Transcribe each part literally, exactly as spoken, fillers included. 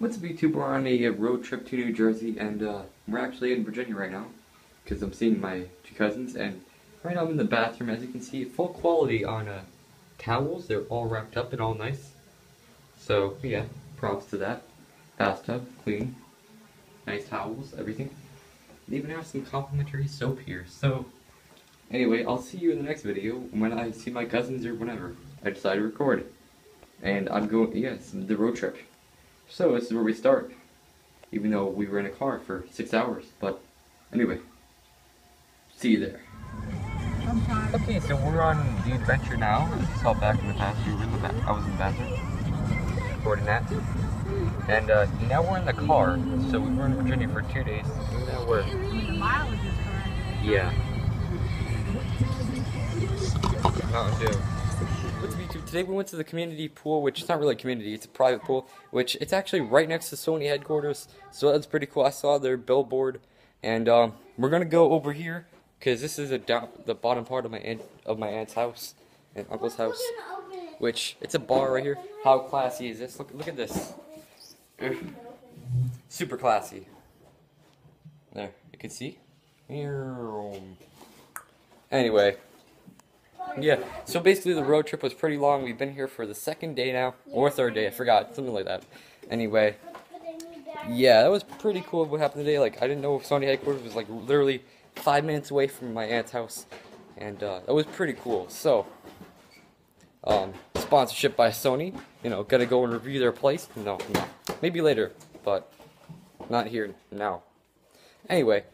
What's up, YouTube? We're on a road trip to New Jersey, and uh, we're actually in Virginia right now, because I'm seeing my two cousins, and right now I'm in the bathroom, as you can see, full quality on uh, towels. They're all wrapped up and all nice, so yeah, props to that. Bathtub, clean, nice towels, everything. They even have some complimentary soap here, so anyway, I'll see you in the next video, when I see my cousins or whenever I decide to record. And I'm going, yes, the road trip. So this is where we start, even though we were in a car for six hours, but anyway, see you there. Okay, so we're on the adventure now. This is all back in the past. We were in the back. I was in the bathroom, recording that. And uh, now we're in the car, so we were in Virginia for two days. Now we're, yeah. Mountain Dew. What's up, YouTube? Today we went to the community pool, which is not really a community, it's a private pool, which it's actually right next to Sony headquarters, so that's pretty cool. I saw their billboard, and um, we're gonna go over here, because this is a down, the bottom part of my aunt, of my aunt's house, and uncle's house, which, it's a bar right here. How classy is this? Look, look at this. Super classy. There, you can see. Anyway. Yeah, so basically the road trip was pretty long. We've been here for the second day now, or third day, I forgot, something like that. Anyway, yeah, that was pretty cool what happened today. Like, I didn't know if Sony headquarters was like literally five minutes away from my aunt's house, and uh, that was pretty cool. So, um, sponsorship by Sony, you know, gotta go and review their place. No, no, maybe later, but not here now. Anyway,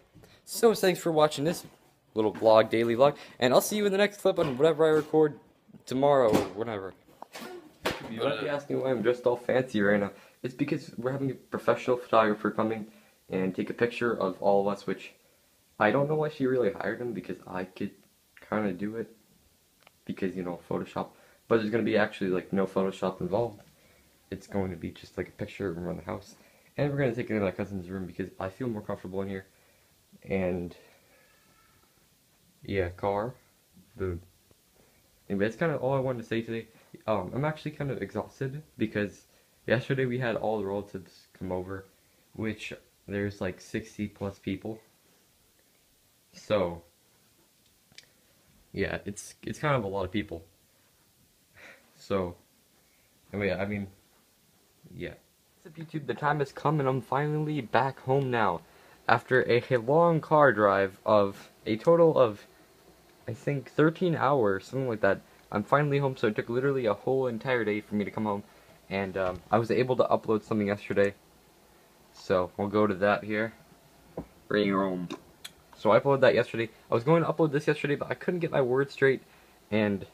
so thanks for watching this little vlog, daily vlog, and I'll see you in the next clip on whatever I record tomorrow or whatever. You might be asking why I'm dressed all fancy right now. It's because we're having a professional photographer coming and take a picture of all of us, which I don't know why she really hired him, because I could kind of do it, because, you know, Photoshop, but there's going to be actually like no Photoshop involved. It's going to be just like a picture around the house, and we're going to take it into my cousin's room because I feel more comfortable in here. And yeah, car. Boom. Anyway, that's kind of all I wanted to say today. Um, I'm actually kind of exhausted because yesterday we had all the relatives come over, which there's like sixty plus people. So, yeah, it's it's kind of a lot of people. So, anyway, I mean, yeah. What's up, YouTube? The time has come, and I'm finally back home now, after a long car drive of a total of, I think, thirteen hours, something like that. I'm finally home, so it took literally a whole entire day for me to come home, and um, I was able to upload something yesterday, so we'll go to that here. Bring your home. So I uploaded that yesterday. I was going to upload this yesterday, but I couldn't get my words straight, and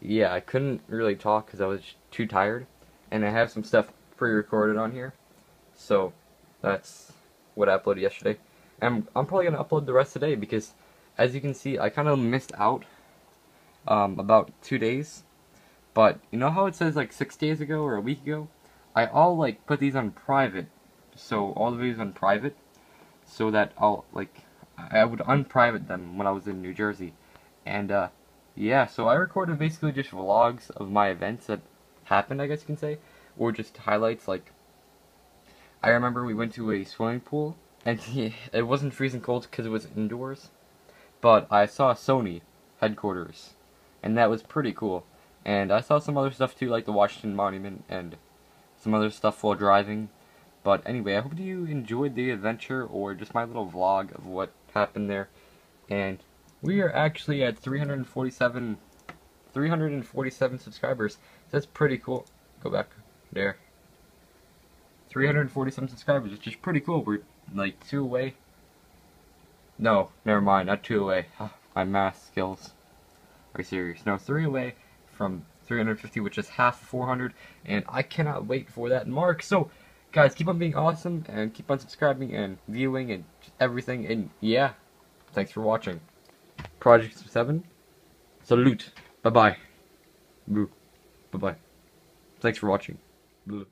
yeah, I couldn't really talk because I was too tired, and I have some stuff pre-recorded on here, so that's what I uploaded yesterday. And I'm probably going to upload the rest today because, as you can see, I kind of missed out um, about two days. But, you know how it says like six days ago or a week ago? I all like put these on private. So, all the videos on private. So that I'll, like, I would unprivate them when I was in New Jersey. And, uh, yeah, so I recorded basically just vlogs of my events that happened, I guess you can say. Or just highlights, like, I remember we went to a swimming pool. And he, it wasn't freezing cold because it was indoors, but I saw Sony headquarters, and that was pretty cool. And I saw some other stuff too, like the Washington Monument and some other stuff while driving. But anyway, I hope you enjoyed the adventure or just my little vlog of what happened there. And we are actually at three hundred forty-seven subscribers. That's pretty cool. Go back there. three hundred forty-seven subscribers, which is pretty cool. We're like two away. No, never mind, not two away. Oh, my math skills are serious. No, three away from three hundred fifty, which is half four hundred, and I cannot wait for that mark. So, guys, keep on being awesome and keep on subscribing and viewing and everything. And yeah, thanks for watching. Project seven, salute. Bye bye. Boo. Bye bye. Thanks for watching. Boo.